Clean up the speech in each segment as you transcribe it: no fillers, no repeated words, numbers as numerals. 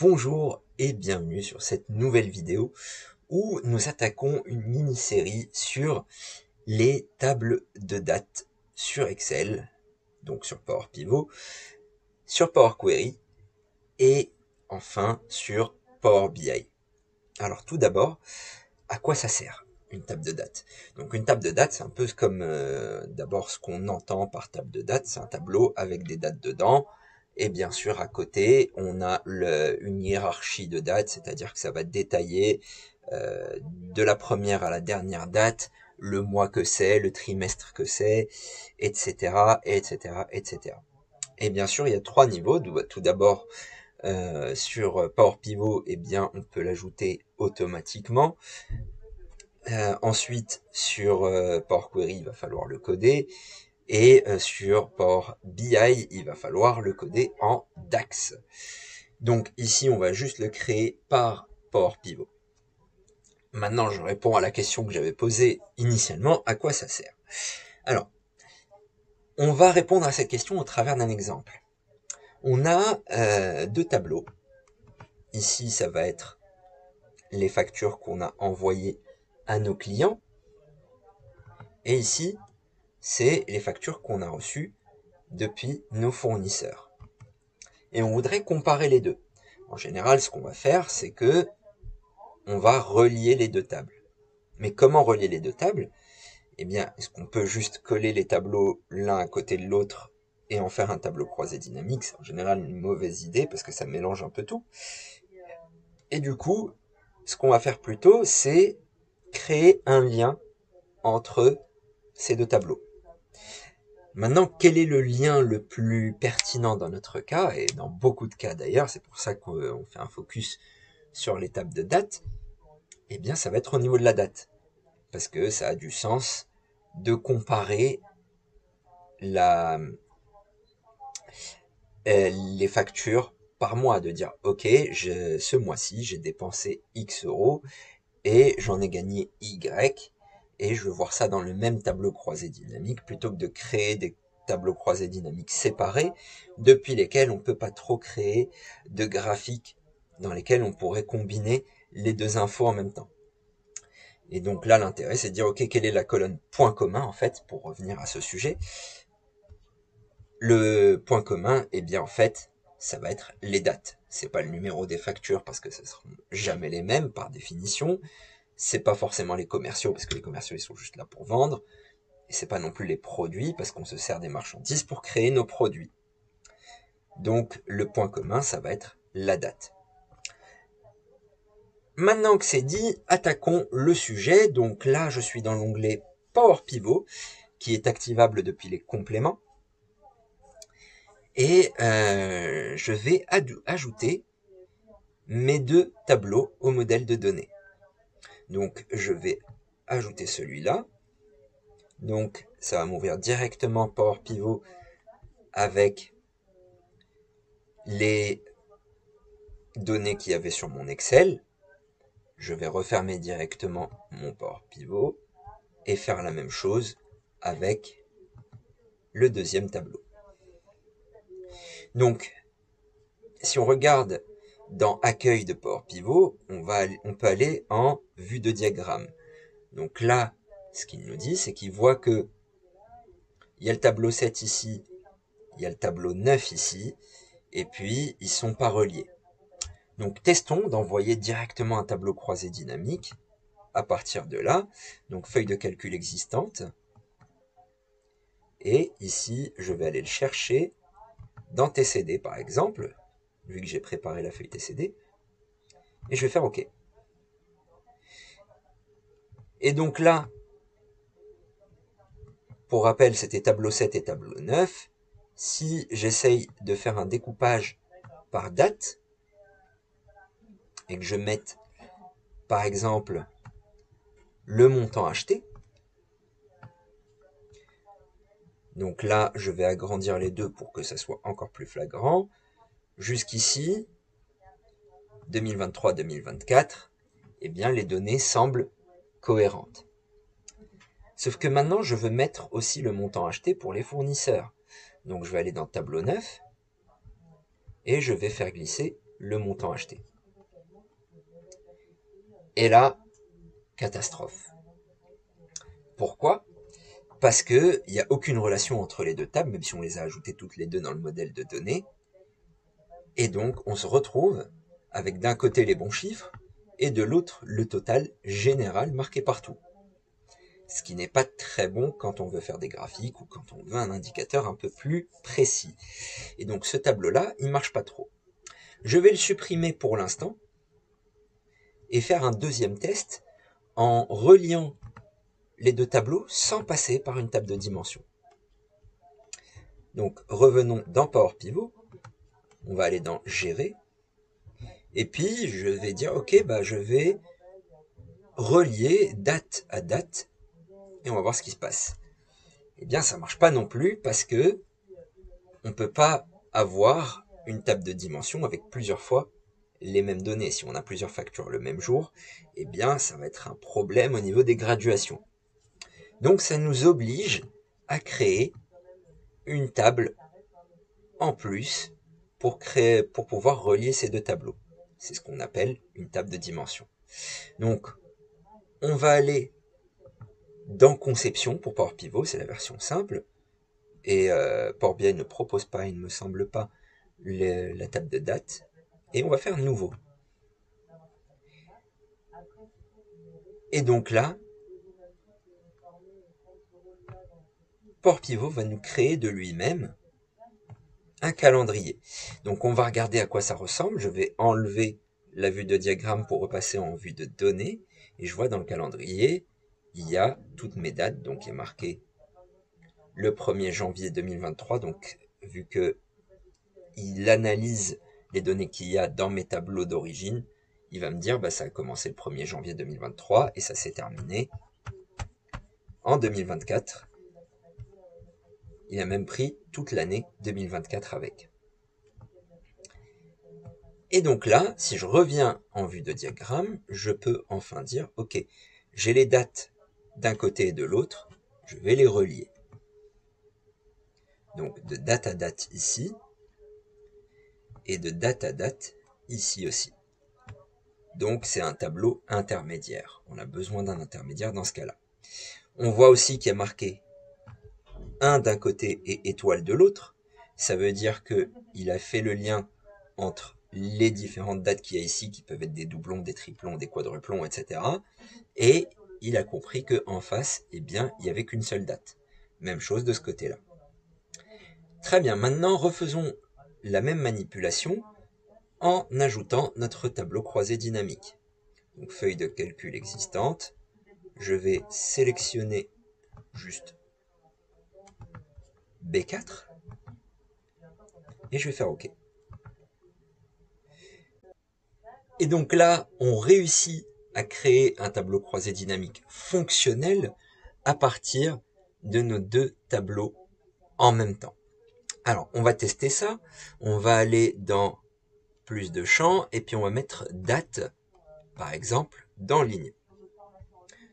Bonjour et bienvenue sur cette nouvelle vidéo où nous attaquons une mini-série sur les tables de date sur Excel, donc sur Power Pivot, sur Power Query et enfin sur Power BI. Alors tout d'abord, à quoi ça sert une table de date? Donc une table de date, c'est un peu comme d'abord ce qu'on entend par table de date, c'est un tableau avec des dates dedans. Et bien sûr, à côté, on a une hiérarchie de dates, c'est-à-dire que ça va détailler de la première à la dernière date, le mois que c'est, le trimestre que c'est, etc., etc., etc. Et bien sûr, il y a trois niveaux. Tout d'abord, sur Power Pivot, eh bien, on peut l'ajouter automatiquement. Ensuite, sur Power Query, il va falloir le coder. Et sur Power BI, il va falloir le coder en DAX. Donc ici, on va juste le créer par Power Pivot. Maintenant, je réponds à la question que j'avais posée initialement, à quoi ça sert? Alors, on va répondre à cette question au travers d'un exemple. On a deux tableaux. Ici, ça va être les factures qu'on a envoyées à nos clients. Et ici, c'est les factures qu'on a reçues depuis nos fournisseurs. Et on voudrait comparer les deux. En général, ce qu'on va faire, c'est que on va relier les deux tables. Mais comment relier les deux tables? Eh bien, est-ce qu'on peut juste coller les tableaux l'un à côté de l'autre et en faire un tableau croisé dynamique? C'est en général une mauvaise idée parce que ça mélange un peu tout. Et du coup, ce qu'on va faire plutôt, c'est créer un lien entre ces deux tableaux. Maintenant, quel est le lien le plus pertinent dans notre cas, et dans beaucoup de cas d'ailleurs, c'est pour ça qu'on fait un focus sur les tables de date, eh bien ça va être au niveau de la date, parce que ça a du sens de comparer les factures par mois, de dire ok, ce mois-ci j'ai dépensé X euros et j'en ai gagné Y, et je veux voir ça dans le même tableau croisé dynamique, plutôt que de créer des tableaux croisés dynamiques séparés, depuis lesquels on ne peut pas trop créer de graphiques dans lesquels on pourrait combiner les deux infos en même temps. Et donc là, l'intérêt, c'est de dire, ok, quelle est la colonne point commun, en fait, pour revenir à ce sujet. Le point commun, eh bien, en fait, ça va être les dates. C'est pas le numéro des factures, parce que ce ne seront jamais les mêmes, par définition. C'est pas forcément les commerciaux, parce que les commerciaux, ils sont juste là pour vendre. Et c'est pas non plus les produits, parce qu'on se sert des marchandises pour créer nos produits. Donc, le point commun, ça va être la date. Maintenant que c'est dit, attaquons le sujet. Donc là, je suis dans l'onglet Power Pivot, qui est activable depuis les compléments. Et je vais ajouter mes deux tableaux au modèle de données. Donc, je vais ajouter celui-là. Donc, ça va m'ouvrir directement Power Pivot avec les données qu'il y avait sur mon Excel. Je vais refermer directement mon Power Pivot et faire la même chose avec le deuxième tableau. Donc, si on regarde dans accueil de Power Pivot, on peut aller en vue de diagramme. Donc là, ce qu'il nous dit, c'est qu'il voit que il y a le tableau 7 ici, il y a le tableau 9 ici, et puis ils sont pas reliés. Donc testons d'envoyer directement un tableau croisé dynamique à partir de là, donc feuille de calcul existante. Et ici, je vais aller le chercher dans TCD par exemple, vu que j'ai préparé la feuille TCD, et je vais faire OK. Et donc là, pour rappel, c'était tableau 7 et tableau 9. Si j'essaye de faire un découpage par date, et que je mette, par exemple, le montant acheté, donc là, je vais agrandir les deux pour que ça soit encore plus flagrant, jusqu'ici, 2023-2024, eh bien, les données semblent cohérentes. Sauf que maintenant, je veux mettre aussi le montant acheté pour les fournisseurs. Donc, je vais aller dans Tableau 9 et je vais faire glisser le montant acheté. Et là, catastrophe. Pourquoi? Parce qu'il n'y a aucune relation entre les deux tables, même si on les a ajoutées toutes les deux dans le modèle de données. Et donc, on se retrouve avec d'un côté les bons chiffres et de l'autre le total général marqué partout. Ce qui n'est pas très bon quand on veut faire des graphiques ou quand on veut un indicateur un peu plus précis. Et donc ce tableau-là, il ne marche pas trop. Je vais le supprimer pour l'instant et faire un deuxième test en reliant les deux tableaux sans passer par une table de dimension. Donc revenons dans Power Pivot. On va aller dans Gérer. Et puis je vais dire, ok, bah, je vais relier date à date. Et on va voir ce qui se passe. Eh bien, ça ne marche pas non plus parce que on ne peut pas avoir une table de dimension avec plusieurs fois les mêmes données. Si on a plusieurs factures le même jour, eh bien, ça va être un problème au niveau des graduations. Donc, ça nous oblige à créer une table en plus pour pouvoir relier ces deux tableaux. C'est ce qu'on appelle une table de dimension. Donc, on va aller dans Conception pour Power Pivot, c'est la version simple, et Power BI ne propose pas, il ne me semble pas, la table de date, et on va faire Nouveau. Et donc là, Power Pivot va nous créer de lui-même un calendrier. Donc on va regarder à quoi ça ressemble, je vais enlever la vue de diagramme pour repasser en vue de données, et je vois dans le calendrier, il y a toutes mes dates, donc il est marqué le 1er janvier 2023, donc vu qu'il analyse les données qu'il y a dans mes tableaux d'origine, il va me dire bah, ça a commencé le 1er janvier 2023 et ça s'est terminé en 2024. Il a même pris toute l'année 2024 avec. Et donc là, si je reviens en vue de diagramme, je peux enfin dire, ok, j'ai les dates d'un côté et de l'autre, je vais les relier. Donc de date à date ici, et de date à date ici aussi. Donc c'est un tableau intermédiaire. On a besoin d'un intermédiaire dans ce cas-là. On voit aussi qu'il y a marqué 1 d'un côté et étoile de l'autre. Ça veut dire qu'il a fait le lien entre les différentes dates qu'il y a ici, qui peuvent être des doublons, des triplons, des quadruplons, etc. Et il a compris qu'en face, eh bien, il n'y avait qu'une seule date. Même chose de ce côté-là. Très bien, maintenant, refaisons la même manipulation en ajoutant notre tableau croisé dynamique. Donc, feuille de calcul existante. Je vais sélectionner juste B4. Et je vais faire OK. Et donc là, on réussit à créer un tableau croisé dynamique fonctionnel à partir de nos deux tableaux en même temps. Alors, on va tester ça. On va aller dans plus de champs et puis on va mettre date, par exemple, dans ligne.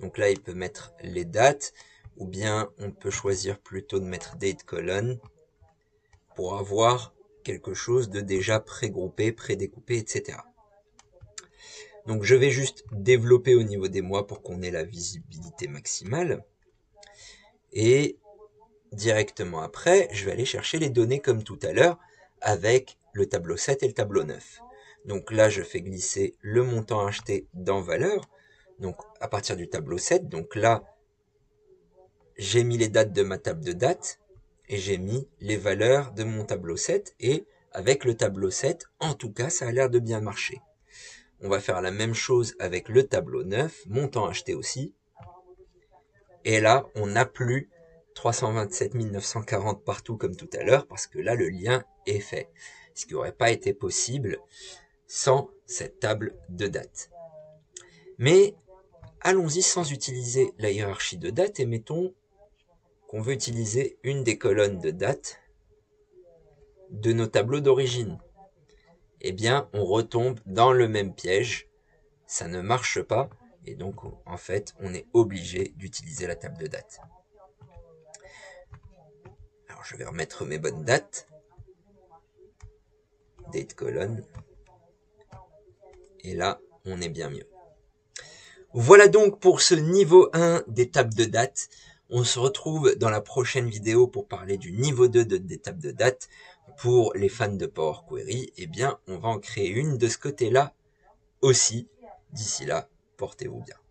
Donc là, il peut mettre les dates ou bien on peut choisir plutôt de mettre date colonne pour avoir quelque chose de déjà prégroupé, prédécoupé, etc. Donc je vais juste développer au niveau des mois pour qu'on ait la visibilité maximale. Et directement après, je vais aller chercher les données comme tout à l'heure avec le tableau 7 et le tableau 9. Donc là, je fais glisser le montant acheté dans valeur. Donc à partir du tableau 7, donc là, j'ai mis les dates de ma table de date et j'ai mis les valeurs de mon tableau 7. Et avec le tableau 7, en tout cas, ça a l'air de bien marcher. On va faire la même chose avec le tableau 9, montant acheté aussi. Et là, on n'a plus 327 940 partout comme tout à l'heure, parce que là, le lien est fait. Ce qui n'aurait pas été possible sans cette table de date. Mais allons-y sans utiliser la hiérarchie de date et mettons qu'on veut utiliser une des colonnes de date de nos tableaux d'origine. Eh bien, on retombe dans le même piège, ça ne marche pas, et donc, en fait, on est obligé d'utiliser la table de date. Alors, je vais remettre mes bonnes dates, date colonne, Et là, on est bien mieux. Voilà donc pour ce niveau 1 d'étape de date. On se retrouve dans la prochaine vidéo pour parler du niveau 2 d'étape de date. Pour les fans de Power Query, eh bien, on va en créer une de ce côté-là aussi. D'ici là, portez-vous bien.